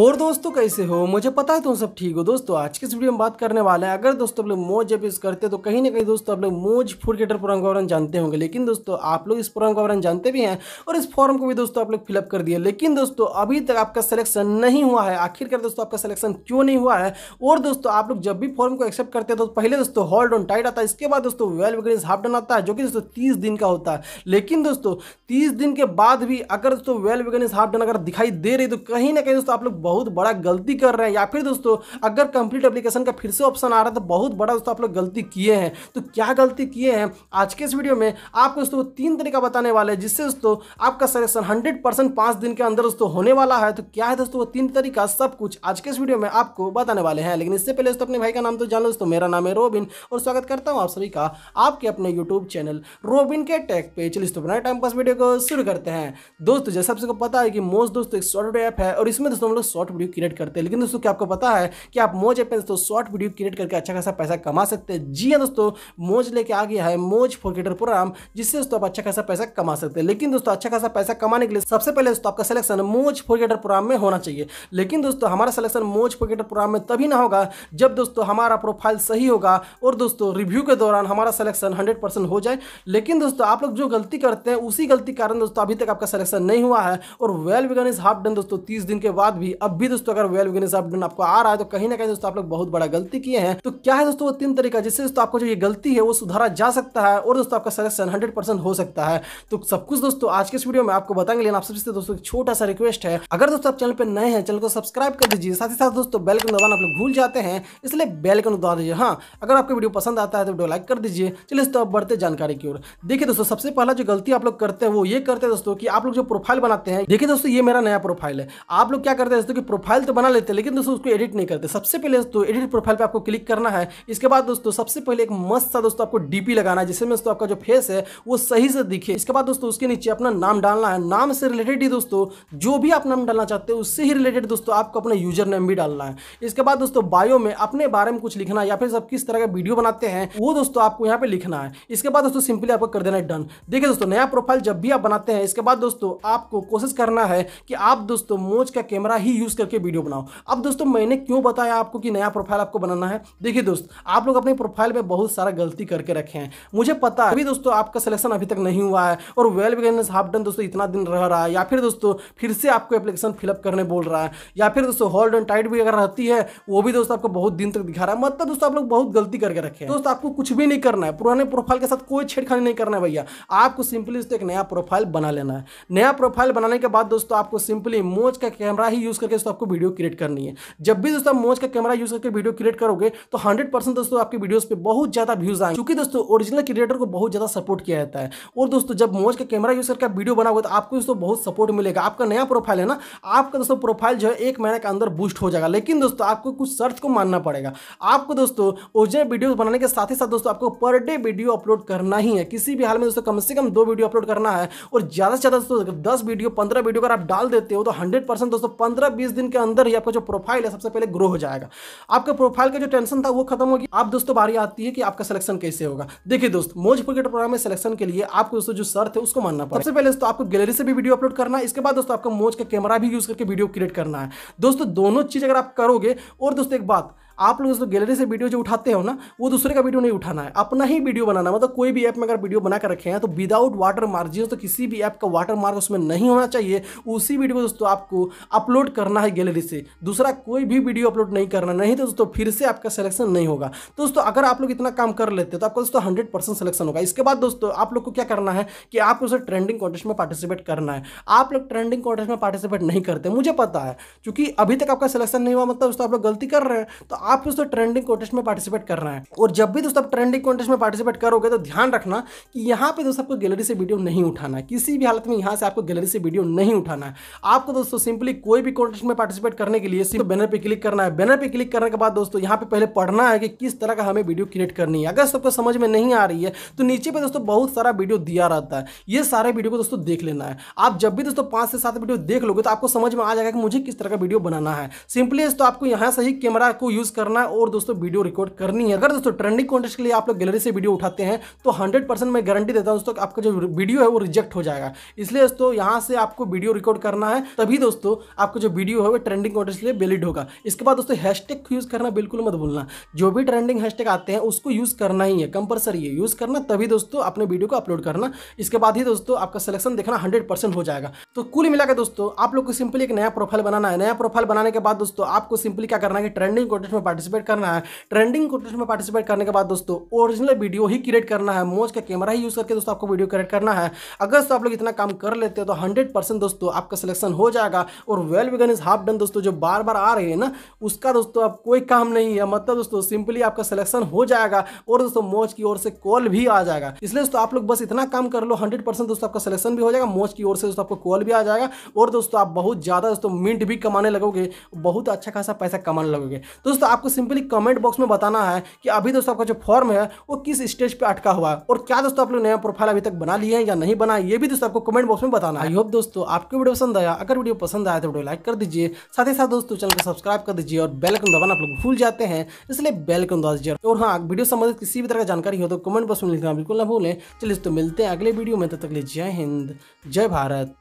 और दोस्तों कैसे हो, मुझे पता है तुम सब ठीक हो। दोस्तों आज के इस वीडियो में बात करने वाला है, अगर दोस्तों आप लोग मोज जब यूज़ करते तो कहीं ना कहीं दोस्तों आप लोग मोज फूड कैटर फॉर्म का वर्णन जानते होंगे, लेकिन दोस्तों आप लोग इस फॉर्म का वर्णन जानते भी हैं और इस फॉर्म को भी दोस्तों आप लोग फिलअप कर दिया, लेकिन दोस्तों अभी तक आपका सिलेक्शन नहीं हुआ है। आखिरकार दोस्तों आपका सिलेक्शन क्यों नहीं हुआ है? और दोस्तों आप लोग जब भी फॉर्म को एक्सेप्ट करते हैं तो पहले दोस्तों होल्ड ऑन टाइट आता है, इसके बाद दोस्तों वेल वैकेंसी हाफ डन आता है जो कि दोस्तों 30 दिन का होता है। लेकिन दोस्तों 30 दिन के बाद भी अगर दोस्तों वेल वैकेंसी हाफ डन अगर दिखाई दे रही तो कहीं ना कहीं दोस्तों आप लोग बहुत बड़ा गलती कर रहे हैं, या फिर दोस्तों अगर कंप्लीट एप्लीकेशन का फिर से ऑप्शन आ रहा है तो बहुत बड़ा दोस्तों आप लोग गलती किए हैं। तो क्या गलती किए हैं? आज के इस वीडियो में आपको दोस्तों 3 तरीका बताने वाले हैं जिससे दोस्तों आपका सिलेक्शन 100% 5 दिन के अंदर दोस्तों होने वाला है। तो क्या है दोस्तों वो 3 तरीका, सब कुछ आज के इस वीडियो में आपको बताने वाले हैं। लेकिन इससे पहले दोस्तों अपने भाई का नाम तो जान लो। दोस्तों मेरा नाम है रोबिन और स्वागत करता हूँ आप सभी का आपके अपने यूट्यूब चैनल रोबिन के टेक पे। चलिए दोस्तों बिना टाइम पास वीडियो को शुरू करते हैं। दोस्तों जैसा आपको पता है कि मोज दोस्तों एक शॉर्ट ऐप है और इसमें दोस्तों हम लोग शॉर्ट वीडियो क्रिएट करते हैं। लेकिन दोस्तों क्या आपको पता है कि आप मोज ऐप में दोस्तों शॉर्ट वीडियो क्रिएट करके अच्छा खासा पैसा कमा सकते हैं। जी हां दोस्तों मोज लेके आ गया है मोज फॉर क्रिएटर प्रोग्राम, जिससे दोस्तों आप अच्छा खासा पैसा कमा सकते हैं। लेकिन दोस्तों अच्छा खासा पैसा कमाने के लिए सबसे पहले दोस्तों आपका सिलेक्शन मोज फॉर क्रिएटर प्रोग्राम में होना चाहिए। लेकिन दोस्तों हमारा सिलेक्शन मोज फॉर क्रिएटर प्रोग्राम में तभी ना होगा जब दोस्तों हमारा प्रोफाइल सही होगा और दोस्तों रिव्यू के दौरान हमारा सिलेक्शन 100% हो जाए। लेकिन दोस्तों आप लोग जो गलती करते हैं उसी गलती कारण दोस्तों अभी तक आपका सिलेक्शन नहीं हुआ है और वेल वैकेंसी हाफ डन दोस्तों 30 दिन के बाद भी अब भी दोस्तों अगर वेल वैकेंसी हाफ डन आपको आ रहा है तो कहीं ना कहीं दोस्तों आप लोग बहुत बड़ा गलती किए हैं। तो क्या है दोस्तों वो 3 तरीका जिससे दोस्तों आपको जो ये गलती है वो सुधारा जा सकता है और दोस्तों आपका सिलेक्शन 100% हो सकता है। तो सब कुछ दोस्तों आज के इस वीडियो में आपको बताएंगे। लेकिन आप सबसे दोस्तों छोटा सा रिक्वेस्ट है, अगर दोस्तों आप चैनल पर नए हैं चैनल को सब्सक्राइब कर दीजिए, साथ ही साथ दोस्तों बेल आइकन दबाना आप लोग भूल जाते हैं इसलिए बेल आइकन दबा दीजिए। हाँ अगर आपको वीडियो पसंद आता है तो वीडियो लाइक कर दीजिए। चलिए दोस्तों अब बढ़ते जानकारी की ओर। देखिए दोस्तों सबसे पहला जो गलती आप लोग करते हैं वो ये करते हैं दोस्तों कि आप लोग जो प्रोफाइल बनाते हैं, देखिए दोस्तों ये मेरा नया प्रोफाइल है, आप लोग क्या करते हैं दोस्तों कि प्रोफाइल तो बना लेते हैं लेकिन दोस्तों उसको एडिट नहीं करते। सबसे पहले दोस्तों एडिट प्रोफाइल पे आपको क्लिक करना है। इसके बाद दोस्तों सबसे पहले एक मस्त सा दोस्तों आपको डीपी लगाना है जिसमें दोस्तों आपका जो फेस है वो सही से दिखे। इसके बाद दोस्तों उसके नीचे अपना नाम डालना है, नाम से रिलेटेड ही दोस्तों जो भी आप नाम डालना चाहते हो उससे ही रिलेटेड दोस्तों आपको अपना यूजर नेम भी डालना है। इसके बाद दोस्तों बायो में अपने बारे में कुछ लिखना है, या फिर आप किस तरह का वीडियो बनाते हैं वो दोस्तों आपको यहाँ पे लिखना है। इसके बाद दोस्तों सिंपली आपको कर देना है डन। देखिए दोस्तों नया प्रोफाइल जब भी आप बनाते हैं इसके बाद दोस्तों आपको कोशिश करना है कि आप दोस्तों मोज का कैमरा ही यूज करके वीडियो बनाओ। अब दोस्तों मैंने क्यों बताया आपको कि नया प्रोफाइल आपको बनाना है? देखिए दोस्त आप लोग अपने प्रोफाइल में बहुत सारा गलती करके रखे हैं, मुझे पता है। अभी दोस्तों आपका सिलेक्शन अभी तक नहीं हुआ है और वेल वैकेंसी हाफ डन दोस्तों इतना दिन रह रहा है, या फिर दोस्तों फिर से आपको एप्लीकेशन फिलअप करने बोल रहा है, या फिर दोस्तों होल्ड ऑन टाइट भी अगर रहती है वो भी दोस्तों आपको बहुत दिन तक दिखा रहा है। मतलब दोस्तों आप लोग बहुत गलती करके रखे हैं। दोस्तों आपको कुछ भी नहीं करना है, पुराने प्रोफाइल के साथ कोई छेड़खानी नहीं करना है भैया, आपको सिंपली दोस्तों एक नया प्रोफाइल बना लेना है। नया प्रोफाइल बनाने के बाद दोस्तों आपको सिंपली मोज का कैमरा ही यूज करके दोस्तों आपको वीडियो क्रिएट करनी है। जब भी दोस्तों मोज का कैमरा यूज करके वीडियो क्रिएट करोगे तो 100% दोस्तों आपकी वीडियोस पे बहुत ज्यादा व्यूज आएंगे, क्योंकि दोस्तों ओरिजिनल क्रिएटर को बहुत ज्यादा सपोर्ट किया जाता है। और दोस्तों जब मोज का कैमरा यूज करके वीडियो बनाओगे तो आपको दोस्तों बहुत सपोर्ट मिलेगा। आपका नया प्रोफाइल है ना, आपका दोस्तों प्रोफाइल जो है 1 महीने के अंदर बूस्ट हो जाएगा। लेकिन दोस्तों आपको कुछ सर्च को मानना पड़ेगा। आपको दोस्तों ओरिजिनल वीडियो बनाने के साथ ही साथ दोस्तों आपको पर डे वीडियो अपलोड करना ही है। किसी भी हाल में दोस्तों कम से कम 2 वीडियो अपलोड करना है और ज्यादा से ज्यादा दोस्तों 10 वीडियो 15 वीडियो अगर आप डाल देते हो तो 100% दोस्तों 15-20 दिन के अंदर ही आपका जो प्रोफाइल है सबसे पहले ग्रो हो जाएगा। आपका प्रोफाइल का जो टेंशन था वो खत्म होगी। आप दोस्तों बारी आती है कि आपका सिलेक्शन कैसे होगा। देखिए दोस्त मोज फॉर क्रिएटर प्रोग्राम में सिलेक्शन के लिए आपको दोस्तों जो शर्त है उसको मानना पड़ेगा। सबसे पहले दोस्तों आपको गैलरी से भी वीडियो अपलोड करना है। इसके बाद दोस्तों आपको मोज का कैमरा भी यूज करके वीडियो क्रिएट करना है। दोस्तों दोनों चीज अगर आप करोगे, और दोस्तों एक बात, आप लोग दोस्तों गैलरी से वीडियो जो उठाते हो ना वो दूसरे का वीडियो नहीं उठाना है, अपना ही वीडियो बनाना। मतलब कोई भी ऐप में अगर वीडियो बना कर रखे हैं तो विदाउट वाटर मार्जिन, तो किसी भी ऐप का वाटर मार्क उसमें नहीं होना चाहिए। उसी वीडियो को दोस्तों आपको अपलोड करना है गैलरी से, दूसरा कोई भी वीडियो अपलोड नहीं करना, नहीं तो दोस्तों फिर से आपका सिलेक्शन नहीं होगा। तो दोस्तों अगर आप लोग इतना काम कर लेते तो आपका दोस्तों 100% सिलेक्शन होगा। इसके बाद दोस्तों आप लोग को क्या करना है कि आपको दोस्तों ट्रेंडिंग कॉन्टेस्ट में पार्टिसिपेट करना है। आप लोग ट्रेंडिंग कॉन्टेस्ट में पार्टिसिपेट नहीं करते, मुझे पता है, क्योंकि अभी तक आपका सिलेक्शन नहीं हुआ मतलब दोस्तों आप लोग गलती कर रहे हैं। तो आपको दोस्तों ट्रेंडिंग कॉन्टेस्ट में पार्टिसिपेट करना है। और जब भी दोस्तों आप ट्रेंडिंग कॉन्टेस्ट में पार्टिसिपेट करोगे तो ध्यान रखना कि यहाँ पे दोस्तों आपको गैलरी से वीडियो नहीं उठाना है। किसी भी हालत में यहाँ से आपको गैलरी से वीडियो नहीं उठाना है। आपको दोस्तों सिंपली कोई भी कॉन्टेस्ट में पार्टिसिपेट करने के लिए सिर्फ बैनर पर क्लिक करना है। बैनर पर क्लिक करने के बाद दोस्तों यहाँ पे पहले पढ़ना है कि किस तरह का हमें वीडियो क्रिएट करनी है। अगर सबको समझ में नहीं आ रही है तो नीचे पर दोस्तों बहुत सारा वीडियो दिया रहता है, ये सारे वीडियो को दोस्तों देख लेना है। आप जब भी दोस्तों 5 से 7 वीडियो देख लोगे तो आपको समझ में आ जाएगा कि मुझे किस तरह का वीडियो बनाना है। सिंपली दोस्तों आपको यहाँ से ही कैमरा को यूज करना है और दोस्तों वीडियो रिकॉर्ड करनी है। अगर दोस्तों ट्रेंडिंग कॉन्टेंट के लिए आप लोग गैलरी से वीडियो उठाते हैं तो 100% मैं गारंटी देता हूं दोस्तों आपका जो वीडियो है वो रिजेक्ट हो जाएगा। इसलिए दोस्तों यहाँ से आपको वीडियो रिकॉर्ड करना है, तभी दोस्तों आपका जो वीडियो है वो ट्रेंडिंग कॉन्टेंट के लिए वैलिड होगा। इसके बाद दोस्तों हैशटैग यूज़ करना बिल्कुल मत भूलना, जो भी ट्रेंडिंग हैशटैग आते हैं उसको यूज़ करना ही है, कंपलसरी है यूज़ करना, तभी दोस्तों अपने वीडियो को अपलोड करना। इसके बाद ही दोस्तों आपका सिलेक्शन देखना 100% हो जाएगा। तो कुल मिलाकर दोस्तों आप लोग को सिंपली एक नया प्रोफाइल बनाना है। नया प्रोफाइल बनाने के बाद दोस्तों आपको सिंपली क्या करना है कि ट्रेंडिंग कॉन्टेस्ट में पार्टिसिपेट करना है। ट्रेंडिंग कॉन्टेस्ट में पार्टिसिपेट करने के बाद दोस्तों ओरिजिनल वीडियो ही क्रिएट करना है, मोज का कैमरा ही यूज करके दोस्तों आपको वीडियो क्रिएट करना है। अगर दोस्तों आप लोग इतना काम कर लेते हो तो 100% दोस्तों आपका सिलेक्शन हो जाएगा। और well begun is half done दोस्तों जो बार बार आ रहे हैं ना, उसका दोस्तों आप कोई काम नहीं है, मतलब दोस्तों सिंपली आपका सिलेक्शन हो जाएगा और दोस्तों मोज की ओर से कॉल भी आ जाएगा। इसलिए दोस्तों आप लोग बस इतना काम कर लो, 100% दोस्तों आपका सिलेक्शन भी हो जाएगा, मोज की ओर से दोस्तों आपको कॉल भी आ जाएगा और दोस्तों आप बहुत ज़्यादा दोस्तों मिनट भी कमाने लगोगे, बहुत अच्छा खासा पैसा कमाने लगोगे। तो दोस्तों आपको सिंपली कमेंट बॉक्स में बताना है कि अभी दोस्तों आपका जो फॉर्म है वो किस स्टेज पे अटका हुआ है और क्या दोस्तों आप लोग नया प्रोफाइल अभी तक बना लिए हैं या नहीं बना, ये भी दोस्तों आपको कमेंट बॉक्स में बताना है। आई होप दोस्तों आपको वीडियो पसंद आया। अगर वीडियो पसंद आया तो वीडियो लाइक कर दीजिए, साथ ही साथ दोस्तों चैनल को सब्सक्राइब कर दीजिए और बेल आइकन दबाना आप लोग भूल जाते हैं, इसलिए बेल आइकन दबा दीजिए। और हाँ, वीडियो संबंधित किसी भी तरह की जानकारी हो तो कमेंट बॉक्स में लिखना बिल्कुल ना भूलें। चलिए दोस्तों मिलते हैं अगले वीडियो में, तब तक के लिए जय हिंद, जय भारत।